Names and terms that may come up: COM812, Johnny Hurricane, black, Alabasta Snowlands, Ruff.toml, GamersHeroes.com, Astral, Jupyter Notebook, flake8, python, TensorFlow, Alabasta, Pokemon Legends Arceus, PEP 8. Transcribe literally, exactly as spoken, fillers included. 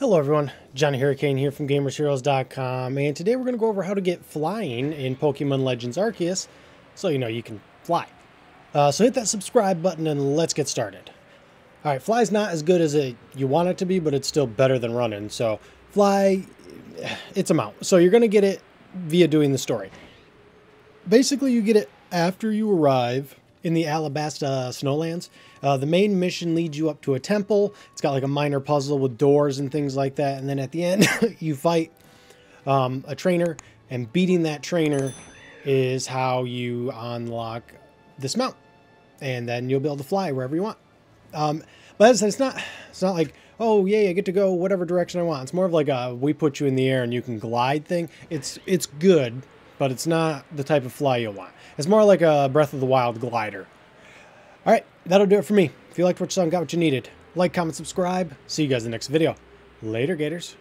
Hello everyone, Johnny Hurricane here from Gamers Heroes dot com, and today we're going to go over how to get flying in Pokemon Legends Arceus, so you know you can fly. Uh, so hit that subscribe button and let's get started. Alright, fly's not as good as it, you want it to be, but it's still better than running, so fly, it's a mount. So you're going to get it via doing the story. Basically you get it after you arrive in the Alabasta Snowlands. Uh, the main mission leads you up to a temple. It's got like a minor puzzle with doors and things like that. And then at the end, you fight um, a trainer, and beating that trainer is how you unlock this mount. And then you'll be able to fly wherever you want. Um, but as I said, it's not, it's not like, oh yay, I get to go whatever direction I want. It's more of like a, we put you in the air and you can glide thing. It's, it's good, but it's not the type of fly you'll want. It's more like a Breath of the Wild glider. All right, that'll do it for me. If you liked what you saw and got what you needed, like, comment, subscribe. See you guys in the next video. Later, Gators.